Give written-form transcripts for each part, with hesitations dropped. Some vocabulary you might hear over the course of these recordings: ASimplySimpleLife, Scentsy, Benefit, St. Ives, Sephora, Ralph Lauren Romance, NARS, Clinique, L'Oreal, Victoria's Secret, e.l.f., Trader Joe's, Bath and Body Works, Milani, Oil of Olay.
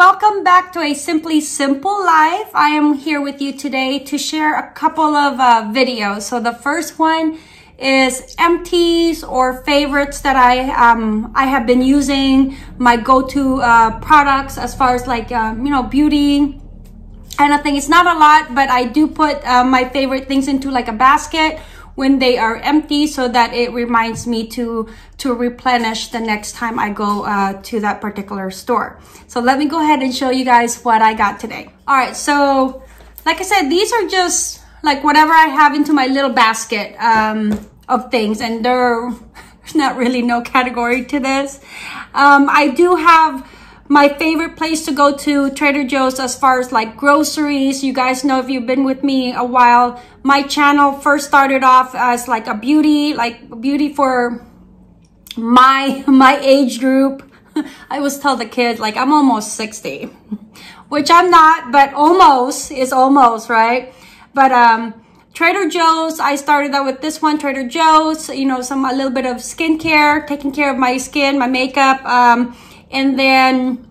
welcome back to A Simply Simple Life. I am here with you today to share a couple of videos. So the first one is empties or favorites that I have been using, my go-to products as far as like you know, beauty kind of thing. It's not a lot, but I do put my favorite things into like a basket when they are empty so that it reminds me to replenish the next time I go to that particular store. So let me go ahead and show you guys what I got today. All right, so like I said, these are just like whatever I have into my little basket of things, and there's not really no category to this. I do have my favorite place to go to, Trader Joe's, as far as like groceries. You guys know, if you've been with me a while, my channel first started off as like a beauty, for my age group. I always tell the kids, like, I'm almost 60, which I'm not, but almost is almost, right? But Trader Joe's, I started out with this one, Trader Joe's, you know, a little bit of skincare, taking care of my skin, my makeup, and then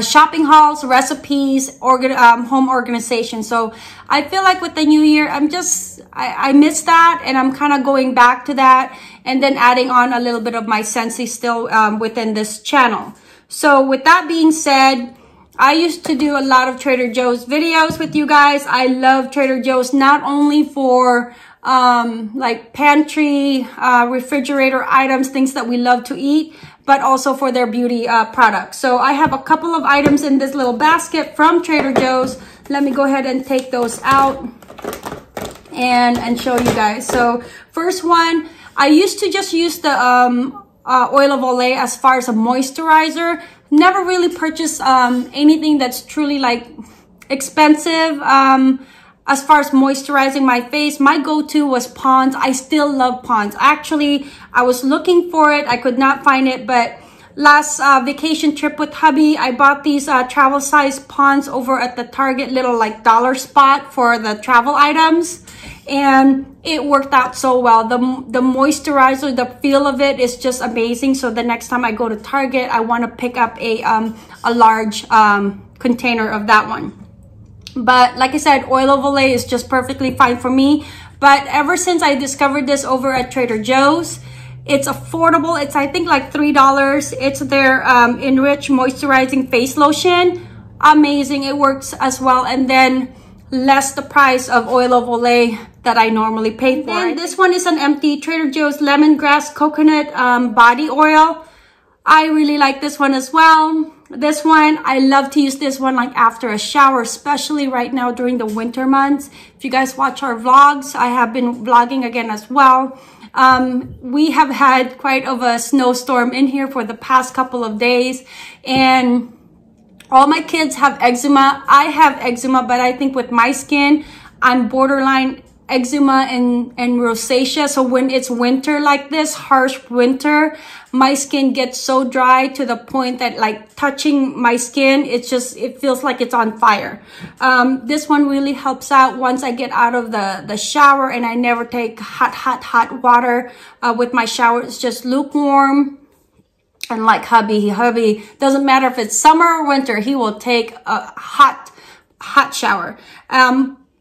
shopping hauls, recipes, home organization. So I feel like with the new year, I miss that, and I'm kind of going back to that, and then adding on a little bit of my Scentsy still within this channel. So with that being said, I used to do a lot of Trader Joe's videos with you guys. I love Trader Joe's, not only for like pantry, refrigerator items, things that we love to eat, but also for their beauty products. So I have a couple of items in this little basket from Trader Joe's. Let me go ahead and take those out and show you guys. So first one, I used to just use the Oil of Olay as far as a moisturizer. Never really purchased anything that's truly like expensive. As far as moisturizing my face, my go-to was Pond's. I still love Pond's. Actually, I was looking for it. I could not find it, but last vacation trip with hubby, I bought these travel size Pond's over at the Target little like dollar spot for the travel items, and it worked out so well. The moisturizer, the feel of it is just amazing. So the next time I go to Target, I want to pick up a large container of that one. But like I said, Oil of Olay is just perfectly fine for me. But ever since I discovered this over at Trader Joe's, it's affordable. It's, I think, like $3. It's their Enrich Moisturizing Face Lotion. Amazing. It works as well. And then less the price of Oil of Olay that I normally pay for. And this one is an empty Trader Joe's Lemongrass Coconut Body Oil. I really like this one as well. This one, I love to use this one like after a shower, especially right now during the winter months. If you guys watch our vlogs, I have been vlogging again as well. We have had quite of a snowstorm in here for the past couple of days, and all my kids have eczema. I have eczema, but I think with my skin, I'm borderline eczema and rosacea. So when it's winter like this, harsh winter, my skin gets so dry to the point that like touching my skin, it feels like it's on fire. This one really helps out once I get out of the shower, and I never take hot water with my shower. It's just lukewarm. And like hubby, doesn't matter if it's summer or winter, he will take a hot shower.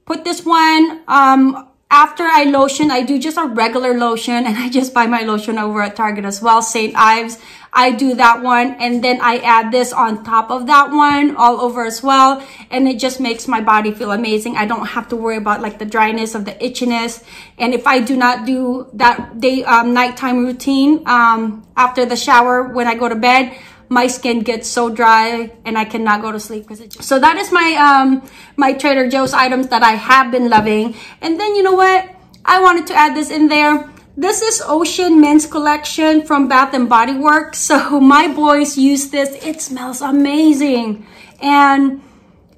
With this one, after I lotion, I do just a regular lotion, and I just buy my lotion over at Target as well, St. Ives. I do that one, and then I add this on top of that one all over as well, and it just makes my body feel amazing. I don't have to worry about like the dryness of the itchiness. And if I do not do that day nighttime routine after the shower when I go to bed, my skin gets so dry and I cannot go to sleep. So that is my my Trader Joe's items that I have been loving. And then you know what? I wanted to add this in there. This is Ocean Men's Collection from Bath and Body Works. So my boys use this. It smells amazing. And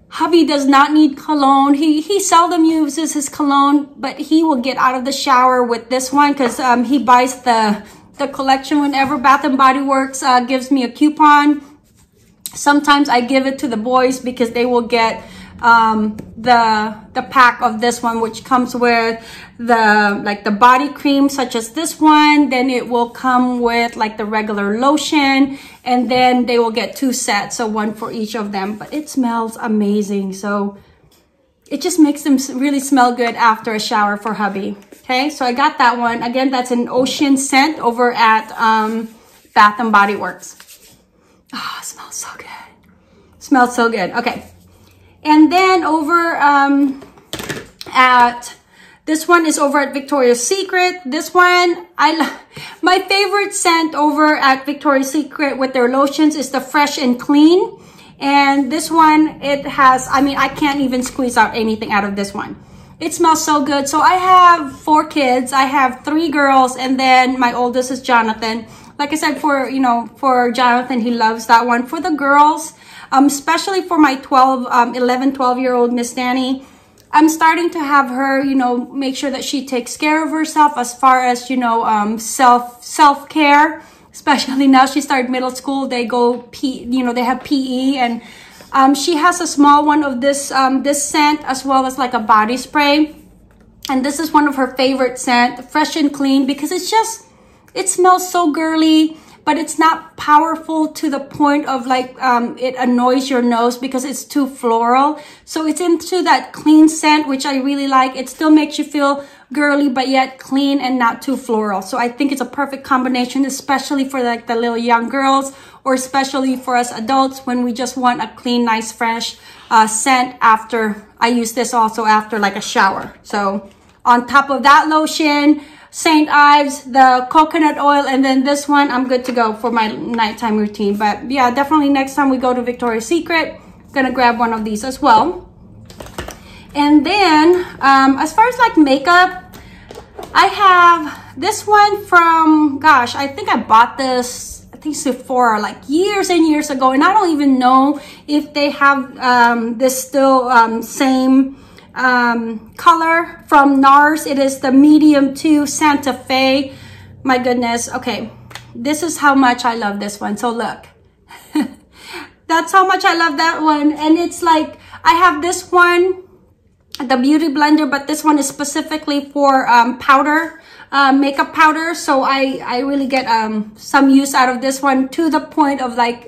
hubby does not need cologne. He seldom uses his cologne, but he will get out of the shower with this one because he buys the collection whenever Bath and Body Works gives me a coupon. Sometimes I give it to the boys because they will get the pack of this one, which comes with the like the body cream such as this one. Then it will come with like the regular lotion, and then they will get two sets, so one for each of them. But it smells amazing, so it just makes them really smell good after a shower for hubby. Okay, so I got that one. Again, that's an ocean scent over at Bath and Body Works. Oh, it smells so good. It smells so good. Okay. And then over at, this one is over at Victoria's Secret. This one, my favorite scent over at Victoria's Secret with their lotions is the Fresh and Clean. And this one, it has, I mean, I can't even squeeze out anything out of this one. It smells so good. So I have 4 kids. I have 3 girls, and then my oldest is Jonathan. Like I said, for, you know, for Jonathan, he loves that one. For the girls, especially for my 11, 12-year-old Miss Danny, I'm starting to have her, you know, make sure that she takes care of herself as far as, you know, self-care. Especially now she started middle school, they go, they have PE, and she has a small one of this, this scent, as well as like a body spray. And this is one of her favorite scent, Fresh and Clean, because it's just, it smells so girly, but it's not powerful to the point of like it annoys your nose because it's too floral. So it's into that clean scent, which I really like. It still makes you feel girly, but yet clean and not too floral. So I think it's a perfect combination, especially for like the little young girls, or especially for us adults when we just want a clean, nice, fresh scent after. I use this also after like a shower. So on top of that lotion, St. Ives, the coconut oil, and then this one, I'm good to go for my nighttime routine. But yeah, definitely next time we go to Victoria's Secret, I'm gonna grab one of these as well. And then, as far as like makeup, I have this one from, gosh, I think I bought this, I think Sephora, like years and years ago. And I don't even know if they have this still same color from NARS. It is the medium 2 Santa Fe. My goodness. Okay, this is how much I love this one. So look, that's how much I love that one. And it's like, I have this one, the beauty blender, but this one is specifically for powder, makeup powder. So I really get some use out of this one, to the point of like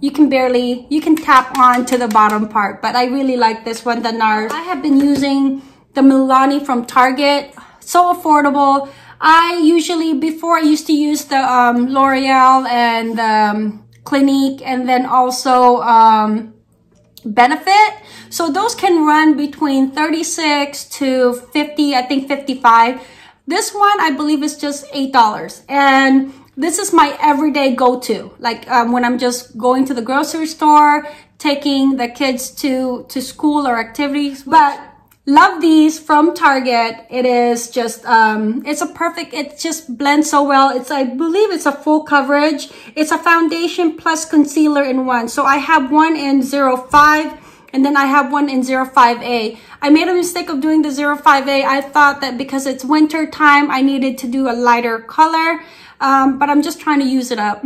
you can tap on to the bottom part. But I really like this one, the NARS. I have been using the Milani from Target. So affordable. I usually, before I used to use the L'Oreal and Clinique, and then also Benefit. So those can run between 36 to 50, I think 55. This one, I believe, is just $8. And this is my everyday go-to, like when I'm just going to the grocery store, taking the kids to school or activities. But love these from Target. It is just, it's a perfect, it just blends so well. It's, I believe it's a full coverage. It's a foundation plus concealer in one. So I have one in 05. And then I have one in 05A. I made a mistake of doing the 05A. I thought that because it's winter time, I needed to do a lighter color. But I'm just trying to use it up.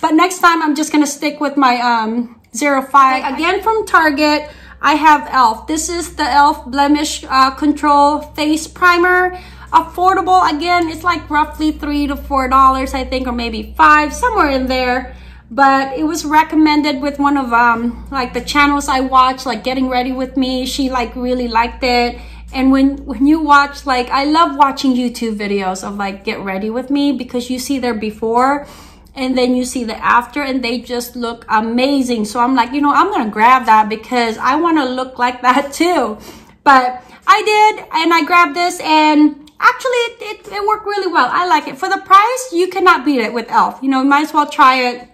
But next time, I'm just going to stick with my 05. Again, from Target, I have e.l.f. This is the e.l.f. Blemish Control Face Primer. Affordable. Again, it's like roughly $3 to $4, I think, or maybe $5, somewhere in there. But it was recommended with one of like the channels I watch, like Getting Ready With Me. She like really liked it. And when you watch, like, I love watching YouTube videos of like Get Ready With Me, because you see their before and then you see the after, and they just look amazing. So I'm like, you know, I'm gonna grab that because I want to look like that too. But I did, and I grabbed this, and actually it worked really well. I like it. For the price, you cannot beat it with e.l.f. You know, might as well try it.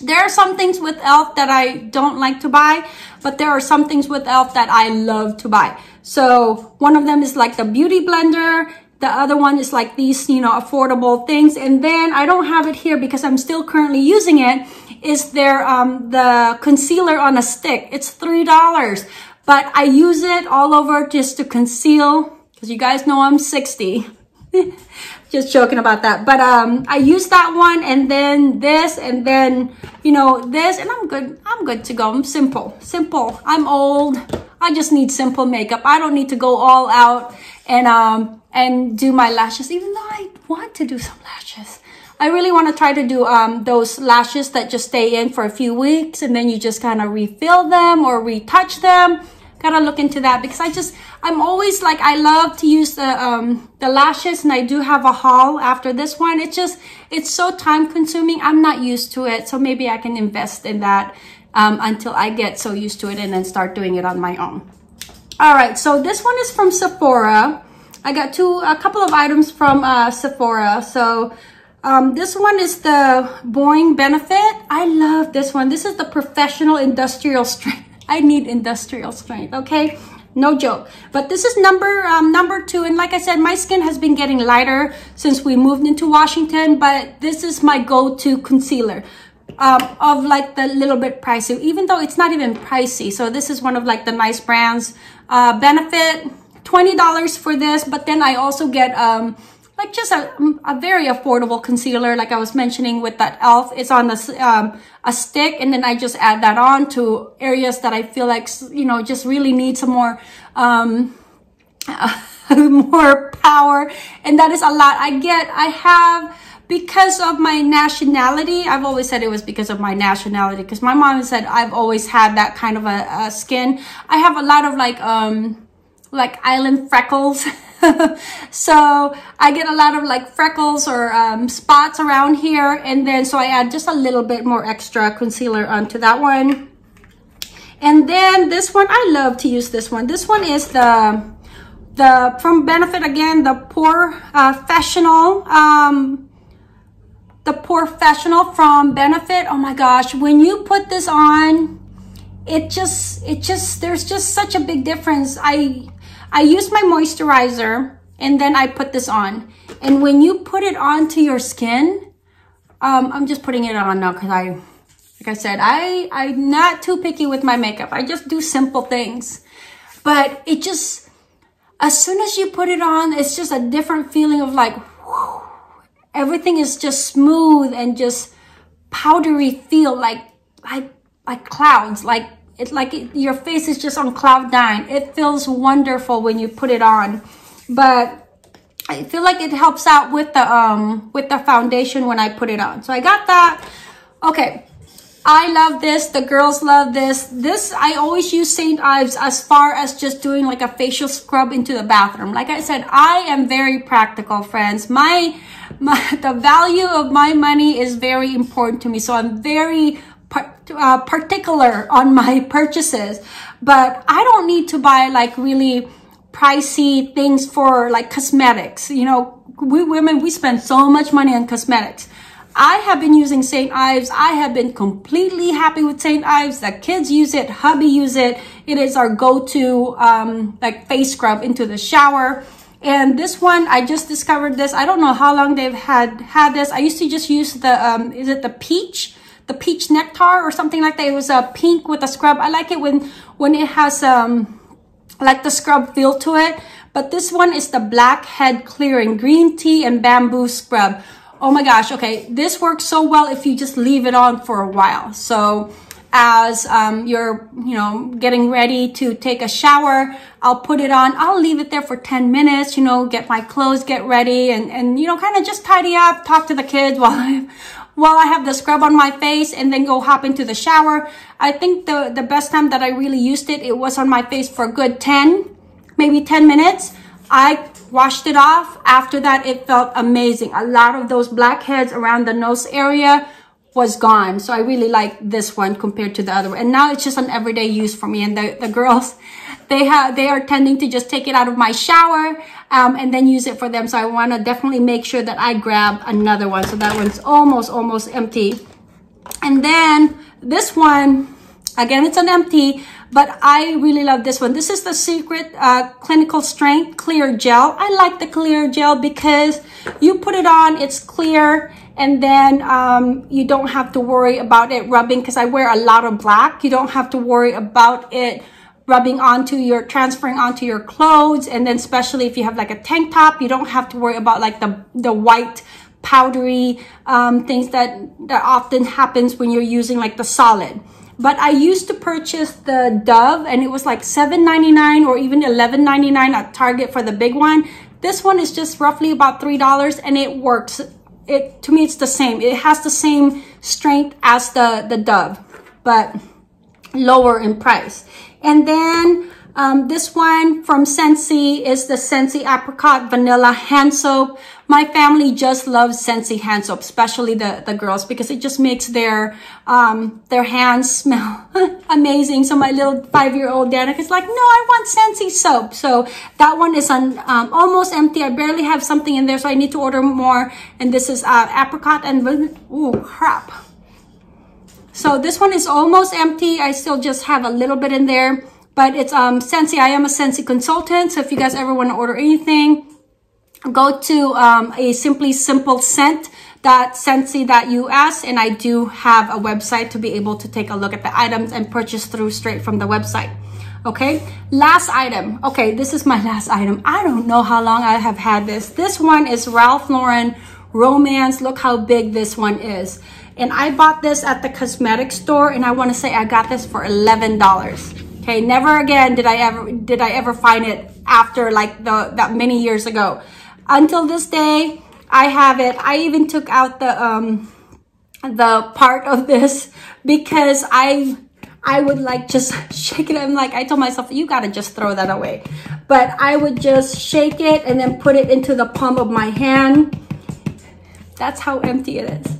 There are some things with e.l.f. that I don't like to buy, but there are some things with e.l.f. that I love to buy. So one of them is like the beauty blender. The other one is like these, you know, affordable things. And then I don't have it here because I'm still currently using it. Is there the concealer on a stick? It's $3, but I use it all over just to conceal, because you guys know I'm 60. Just joking about that. But I used that one, and then this, and then, you know, this, and I'm good. I'm good to go. I'm simple. Simple. I'm old. I just need simple makeup. I don't need to go all out and do my lashes, even though I want to do some lashes. I really want to try to do those lashes that just stay in for a few weeks, and then you just kind of refill them or retouch them. Gotta look into that, because I'm always like, I love to use the lashes, and I do have a haul after this one. It's so time consuming. I'm not used to it, so maybe I can invest in that until I get so used to it and then start doing it on my own. All right, so this one is from Sephora. I got a couple of items from Sephora. So this one is the Boing Benefit. I love this one. This is the Professional Industrial Strength. I need industrial strength, okay? No joke. But this is number 2. And like I said, my skin has been getting lighter since we moved into Washington. But this is my go-to concealer of like the little bit pricey, even though it's not even pricey. So this is one of like the nice brands. Benefit, $20 for this. But then I also get like just a very affordable concealer, like I was mentioning with that e.l.f. It's on a stick, and then I just add that on to areas that I feel like, you know, just really need some more more power. And that is a lot. Because of my nationality, I've always said it was because of my nationality, because my mom said I've always had that kind of a skin. I have a lot of like island freckles. So I get a lot of like freckles or spots around here, and then so I add just a little bit more extra concealer onto that one. And then this one, I love to use this one. This one is the from Benefit again, the Professional from Benefit. Oh my gosh, when you put this on, there's just such a big difference. I use my moisturizer, and then I put this on. And when you put it onto your skin, I'm just putting it on now because I'm not too picky with my makeup. I just do simple things. But it just, as soon as you put it on, it's just a different feeling of like, whew, everything is just smooth and just powdery feel, like clouds, your face is just on cloud 9. It feels wonderful when you put it on. But I feel like it helps out with the foundation when I put it on. So I got that. Okay, I love this. The girls love this. This, I always use St. Ives as far as just doing like a facial scrub into the bathroom. Like I said, I am very practical, friends. The value of my money is very important to me. So I'm very particular on my purchases, but I don't need to buy like really pricey things for like cosmetics. You know, we women, we spend so much money on cosmetics. I have been using St. Ives. I have been completely happy with St. Ives. The kids use it, hubby use it. It is our go-to like face scrub into the shower. And this one, I just discovered this. I don't know how long they've had this. I used to just use the is it the peach nectar or something like that. It was a pink with a scrub. I like it when it has like the scrub feel to it. But this one is the Blackhead Clearing Green Tea and Bamboo Scrub. Oh my gosh, okay, this works so well if you just leave it on for a while. So as you're, you know, getting ready to take a shower, I'll put it on. I'll leave it there for 10 minutes, you know, get my clothes, get ready, and you know, kind of just tidy up, talk to the kids while I have the scrub on my face, and then go hop into the shower. I think the best time that I really used it, it was on my face for a good 10 minutes. I washed it off. After that, it felt amazing. A lot of those blackheads around the nose area was gone. So I really like this one compared to the other one. And now it's just an everyday use for me. And the girls, they are tending to just take it out of my shower and then use it for them. So I want to definitely make sure that I grab another one. So that one's almost empty. And then this one, again, it's an empty, but I really love this one. This is the Secret Clinical Strength Clear Gel. I like the clear gel because you put it on, it's clear, and then you don't have to worry about it rubbing, because I wear a lot of black. You don't have to worry about it rubbing onto your, transferring onto your clothes. And then especially if you have like a tank top, you don't have to worry about like the white powdery things that often happens when you're using like the solid. But I used to purchase the Dove, and it was like $7.99 or even $11.99 at Target for the big one. This one is just roughly about $3, and it works. It, to me, it's the same. It has the same strength as the Dove, but lower in price. And then this one from Scentsy is the Scentsy Apricot Vanilla Hand Soap. My family just loves Scentsy hand soap, especially the girls, because it just makes their hands smell amazing. So my little 5-year-old Danica is like, no, I want Scentsy soap. So that one is on almost empty. I barely have something in there, so I need to order more. And this is apricot and ooh, crap. So this one is almost empty. I still just have a little bit in there. But it's Scentsy. I am a Scentsy consultant, so if you guys ever want to order anything, go to a Simply Simple Scent .scentsy.us, and I do have a website to be able to take a look at the items and purchase through straight from the website. Okay, last item. Okay, this is my last item. I don't know how long I have had this. This one is Ralph Lauren Romance. Look how big this one is. And I bought this at the cosmetic store, and I want to say I got this for $11. Okay, never again did I ever find it after like that many years ago. Until this day, I have it. I even took out the part of this because I would like just shake it. I'm like, I told myself, you gotta just throw that away. But I would just shake it and then put it into the palm of my hand. That's how empty it is.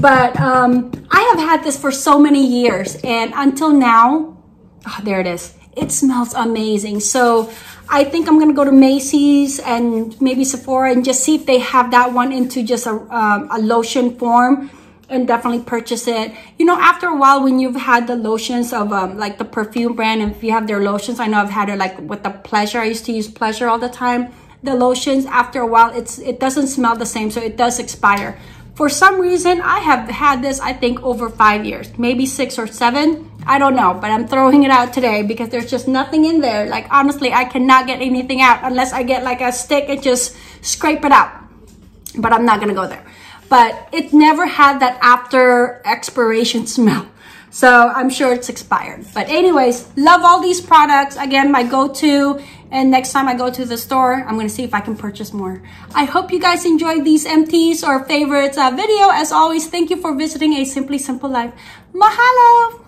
But I have had this for so many years, and until now. Oh, there it is. It smells amazing. So I think I'm gonna go to Macy's and maybe Sephora and just see if they have that one into just a lotion form, and definitely purchase it. You know, after a while, when you've had the lotions of like the perfume brand, and if you have their lotions, I know I've had it like with the Pleasure. I used to use Pleasure all the time. The lotions, after a while, it doesn't smell the same, so it does expire. For some reason, I have had this, I think, over 5 years, maybe 6 or 7. I don't know, but I'm throwing it out today because there's just nothing in there. Like, honestly, I cannot get anything out unless I get like a stick and just scrape it out. But I'm not going to go there. But it never had that after expiration smell. So I'm sure it's expired. But anyways, love all these products. Again, my go-to. And next time I go to the store, I'm going to see if I can purchase more. I hope you guys enjoyed these empties or favorites video. As always, thank you for visiting A Simply Simple Life. Mahalo!